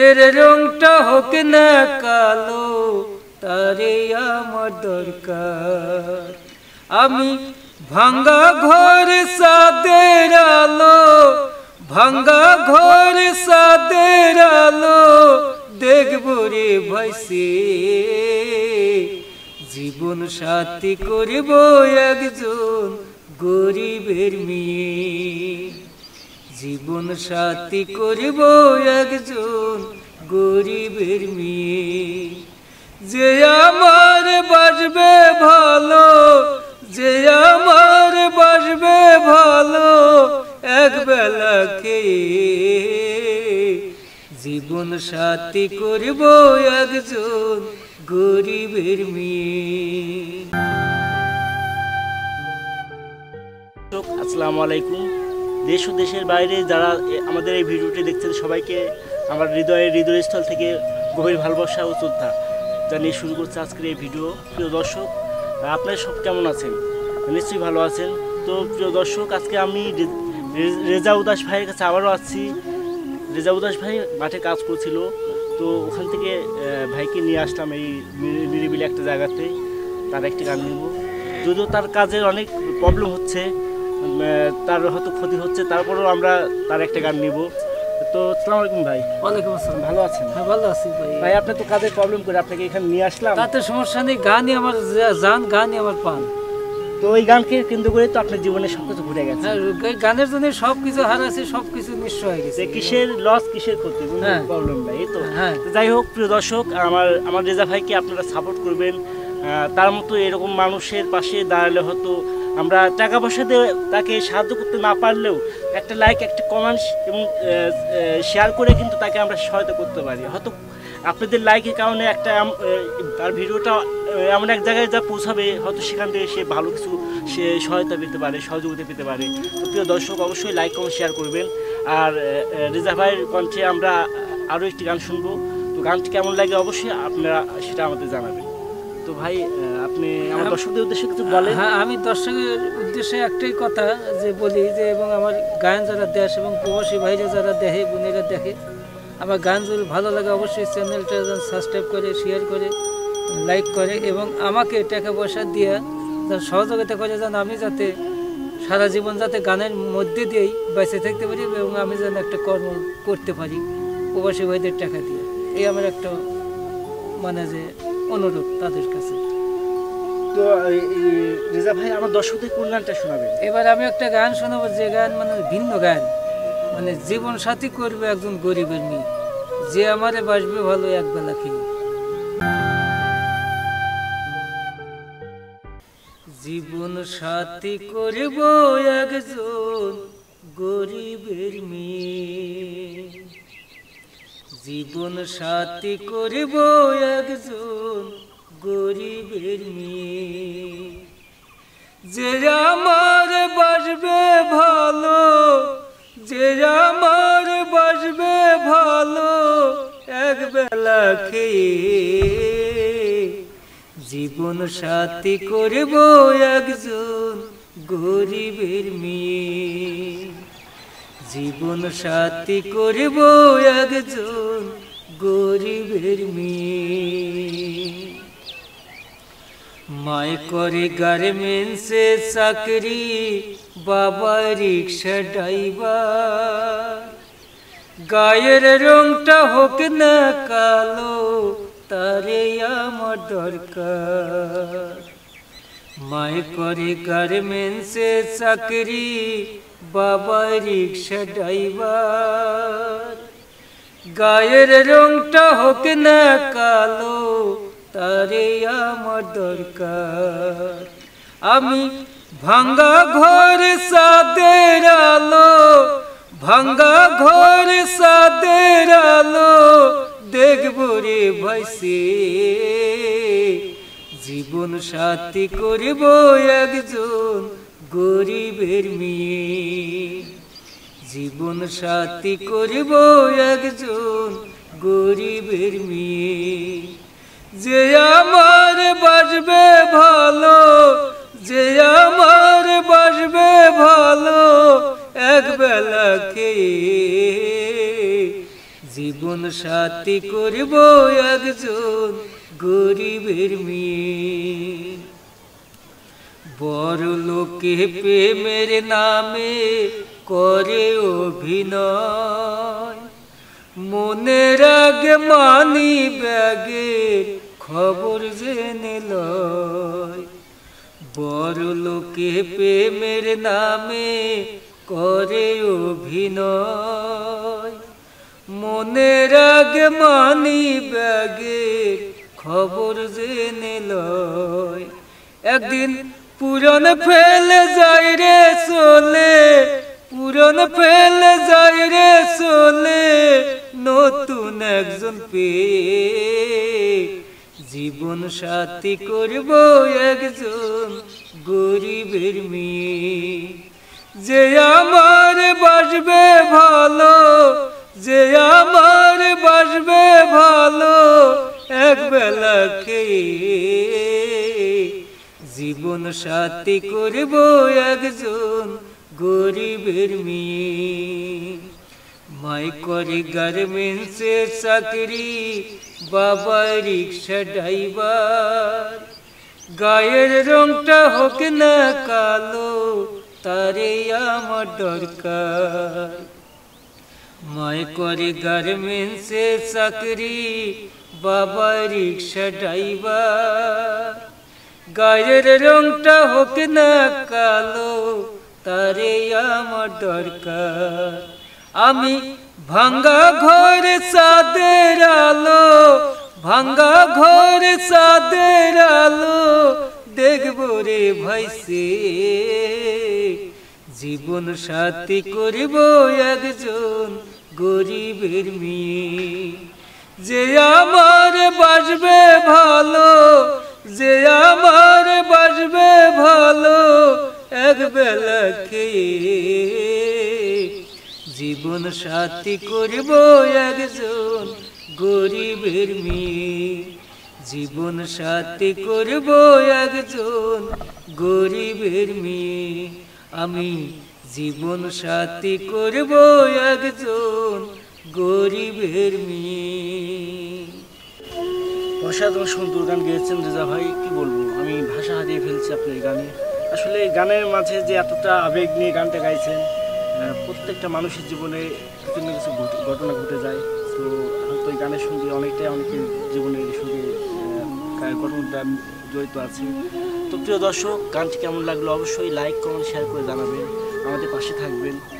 तेरे रंगटा होक ना कालो तारे आमार दरकार। आमी भांगा घर सादेर आलो, भांगा घर सादेर आलो देखबो रे भाइसे, जीवन साथी करबो एकजन गरीबेर मेये, जीवन साथी करबो एकजन गरीबेर मेये। जे आमार बाजबे भालो, जे आमार बाजबे भालो एक बेला खेये, जीवन साथी करबो एकजन गरीबेर मेये। अस्सलामु आलैकुम। देश और देशर बाहरे जरा हमारे भिडियोटी देखते सबाई के हृदय हृदयस्थल के गभीर भालोबासा और श्रद्धा जानिए शुरू करते आज के भिडियो। प्रिय दर्शक आपनारा सब केमन आছেন? निश्चय भलो आছেন। तो प्रिय दर्शक आज के रेजा उदास भाइयेर काछे आबारो आसछि। रेजा उदास भाई माठे काज करछिल, तो ओखान थेके भाइके निये आसलाम एई निरिबिलि एकटा जायगाते। तार एकटी गान निब, यदिओ तार काजेर अनेक प्रब्लेम होच्छे, তার হয়তো ক্ষতি হচ্ছে, তারপরেও আমরা তার একটা গান নিব। তো আসসালামু আলাইকুম ভাই। ওয়ালাইকুম আসসালাম। ভালো আছেন? হ্যাঁ ভালো আছি ভাই। ভাই আপনি তো কাজের প্রবলেম করে আপনাকে এখানে নিয়ে আসলাম, তাতে সমস্যা নেই, গানই আমার জান, গানই আমার প্রাণ। তো এই গানকে কেন্দ্র করে তো আপনার জীবনে সবকিছু ঘুরে গেছে। হ্যাঁ, গানের জন্য সবকিছু হারাইছে, সবকিছু নিঃস্ব হয়ে গেছে। কিসের লস কিসের ক্ষতি, প্রবলেম ভাই। তো হ্যাঁ, যাই হোক প্রিয় দর্শক, আমার রেজা ভাইকে আপনারা সাপোর্ট করবেন। তার মতো এরকম মানুষের পাশে দাঁড়ালে হয়তো আমরা টাকা পয়সা দিয়ে তাকে সাহায্য করতে না পারলেও একটা লাইক, একটা কমেন্টস এবং শেয়ার করে কিন্তু তাকে আমরা সহায়তা করতে পারি। হয়তো আপনাদের লাইকের কারণে একটা তার ভিডিওটা এমন এক জায়গায় যা পৌঁছাবে, হয়তো সেখান থেকে সে ভালো কিছু সে সহায়তা পেতে পারে, সহযোগিতা পেতে পারে। তো প্রিয় দর্শক অবশ্যই লাইক, কমেন্ট, শেয়ার করবেন। আর রেজা ভাইয়ের কণ্ঠে আমরা আরও একটি গান শুনবো, তো গানটি কেমন লাগে অবশ্যই আপনারা সেটা আমাদের জানাবেন। তো ভাই আপনি আমার দর্শকদের উদ্দেশ্যে কিছু বলেন। হ্যাঁ, আমি দর্শকের উদ্দেশ্যে একটাই কথা যে বলি যে, এবং আমার গান যারা দেশ এবং প্রবাসী ভাইরা যারা দেখে, বোনেরা দেখে, আমার গান যদি ভালো লাগে অবশ্যই চ্যানেলটা যেন সাবস্ক্রাইব করে, শেয়ার করে, লাইক করে, এবং আমাকে টাকা পয়সা দিয়ে যেন সহযোগিতা করে, যেন আমি যাতে সারা জীবন যাতে গানের মধ্যে দিয়েই বেঁচে থাকতে পারি, এবং আমি যেন একটা কর্ম করতে পারি প্রবাসী ভাইদের টাকা দিয়ে। এই আমার একটা মানে যে অনুরোধ তাদের কাছে। তো রেজা ভাই আমার দর্শকদের কোন গানটা শোনাবেন? এবার আমি একটা গান শোনাবো, যে গান মানে ভিন্ন গান, মানে জীবন সাথী করবে একজন গরিবের মেয়ে, যে আমারে বাসবে ভালো একবেলা খেয়ে। জীবন সাথী করব একজন গরিবের মেয়ে, জীবন সাথী করব একজন গরিবের মেয়ে, যে আমার বাসবে ভালো, যে আমার বাসবে ভালো একবেলা খেয়ে, জীবন সাথী করব একজন গরিবের মেয়ে, জীবন সাথী করব একজন গরিবের মেয়ে। মায় করে গার্মেন্টসে চাকরি, বাবা রিক্সা ড্রাইভার, গায়ের রংটা হোক না কালো তারে আমার দরকার। মায় করে গার্মেন্টসে চাকরি, বাবা রিক্সা ড্রাইভার, গায়ের রংটা হোক না কালো তারে আমার দরকার। আমি ভাঙ্গা ঘর সাদের আলো, ভাঙ্গা ঘর সাদের আলো দেখবো রে ভাইসে, জীবন সাথী করব একজন গরিবের মেয়ে, জীবন সাথী করব একজন গরিবের মেয়ে, যে আমার বাসবে ভালো, যে আমার বাসবে ভালো একবেলা খেয়ে, জীবন সাথী করব একজন গরিবের মেয়ে। বড় লোকে প্রেমের নামে করে অভিনয়, মনে রাগে মানি ব্যাগের খবর জেনে লয়। বড় লোকে প্রেমের নামে করে অভিনয়, মনে রাগে মানি ব্যাগের খবর জেনে লয়। একদিন পুরন ফেলে যায় রে চলে, পুরন ফেলে যায় রে চলে, নতুন একজন পেয়ে জীবন সাথী করব একজন গরিবের মেয়ে। যে আমার বাসবে ভালো, যে আমার বাসবে ভালো, এক বেলা খেয়ে জীবন সাথী করব একজন গরিবের মেয়ে। মাই করে গার্মেন্টসের চাকরি, বাবা রিক্সা ড্রাইভার, গায়ের রংটা হোক না কালো তারে আমার দরকার। মাই করে গার্মেন্টসের চাকরি, বাবা রিক্সা ড্রাইভার, গায়ের রংটা হোক না কালো তারে আমার দরকার। আমি ভাঙ্গা ঘর চাঁদের আলো, ভাঙ্গা ঘর চাঁদের আলো দেখব রে ভাইসে, জীবন সাথী করব একজন গরিবের মেয়ে। যে আমার বাসবে ভালো, যে আমার বাসবে ভালো, এক বেলা খেয়ে জীবন সাথী করব একজন গরিবের মেয়ে। জীবন সাথী করব একজন গরিবের মেয়ে। আমি জীবন সাথী করব একজন গরিবের মেয়ে। অসাধারণ সুন্দর গান গেয়েছেন রেজা ভাই, কি বলবো, আমি ভাষা হারিয়ে ফেলছি আপনার গানে। আসলে গানের মাঝে যে এতটা আবেগ নিয়ে গানটা গাইছেন, প্রত্যেকটা মানুষের জীবনে কিছু না কিছু ঘটনা ঘটে যায়, তো হয়তো এই গানের সঙ্গে অনেকটাই অনেকের জীবনের সঙ্গে ঘটনাটা জড়িত আছে। তো প্রিয় দর্শক, গানটি কেমন লাগলো অবশ্যই লাইক কমেন্ট শেয়ার করে জানাবেন, আমাদের পাশে থাকবেন।